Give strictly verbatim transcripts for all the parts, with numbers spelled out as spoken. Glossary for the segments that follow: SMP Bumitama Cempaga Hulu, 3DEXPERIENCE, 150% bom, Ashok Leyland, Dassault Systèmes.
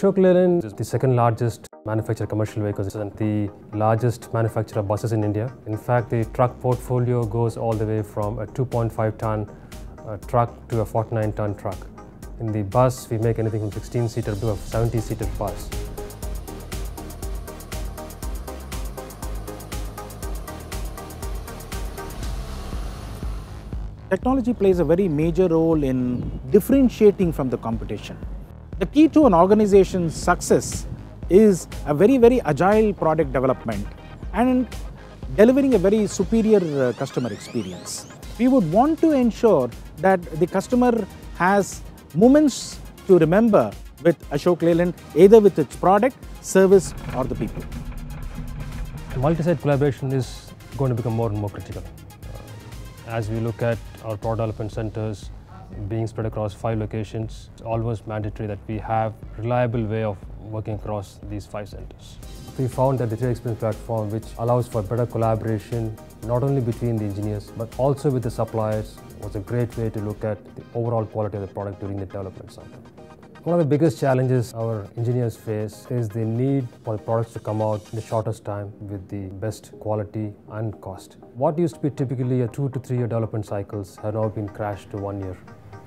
Ashok Leyland is the second largest manufacturer of commercial vehicles and the largest manufacturer of buses in India. In fact, the truck portfolio goes all the way from a two point five ton uh, truck to a forty-nine ton truck. In the bus, we make anything from sixteen seater to a seventy seater bus. Technology plays a very major role in differentiating from the competition. The key to an organization's success is a very, very agile product development and delivering a very superior uh, customer experience. We would want to ensure that the customer has moments to remember with Ashok Leyland, either with its product, service, or the people. Multi-site collaboration is going to become more and more critical. As we look at our product development centers being spread across five locations, it's almost mandatory that we have a reliable way of working across these five centers. We found that the three D Experience platform, which allows for better collaboration not only between the engineers but also with the suppliers, was a great way to look at the overall quality of the product during the development cycle. One of the biggest challenges our engineers face is the need for the products to come out in the shortest time with the best quality and cost. What used to be typically a two to three year development cycles have now been crashed to one year.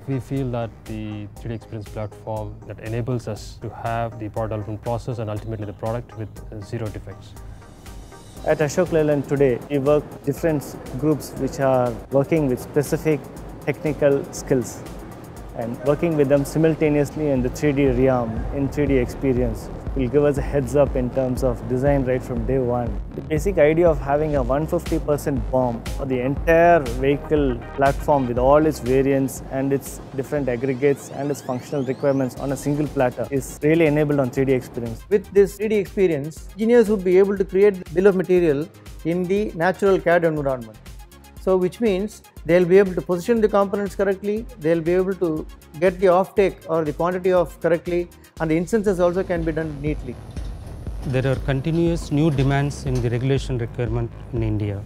We feel that the three D Experience platform that enables us to have the product development process and ultimately the product with zero defects. At Ashok Leyland today, we work with different groups which are working with specific technical skills, and working with them simultaneously in the three D realm, in three D Experience, will give us a heads up in terms of design right from day one. The basic idea of having a one hundred fifty percent BOM for the entire vehicle platform with all its variants and its different aggregates and its functional requirements on a single platter is really enabled on three D Experience. With this three D Experience, engineers would be able to create bill of material in the natural C A D environment. So which means they'll be able to position the components correctly, they'll be able to get the offtake or the quantity off correctly, and the instances also can be done neatly. There are continuous new demands in the regulation requirement in India,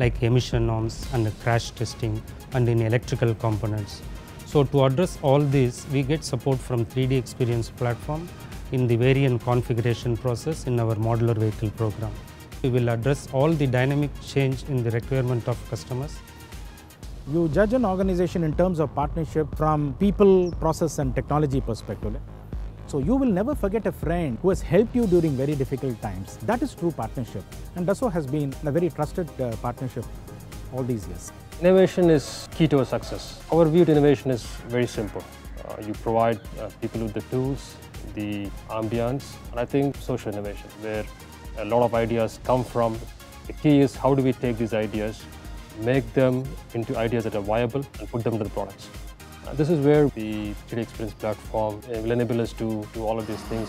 like emission norms and crash testing and in electrical components. So to address all this, we get support from three D Experience platform in the variant configuration process in our modular vehicle program. We will address all the dynamic change in the requirement of customers. You judge an organization in terms of partnership from people, process and technology perspective. So you will never forget a friend who has helped you during very difficult times. That is true partnership, and Dassault has been a very trusted uh, partnership all these years. Innovation is key to our success. Our view to innovation is very simple. Uh, you provide uh, people with the tools, the ambience, and I think social innovation, where a lot of ideas come from. The key is how do we take these ideas, make them into ideas that are viable and put them into the products. Uh, this is where the three D Experience platform will enable us to do all of these things.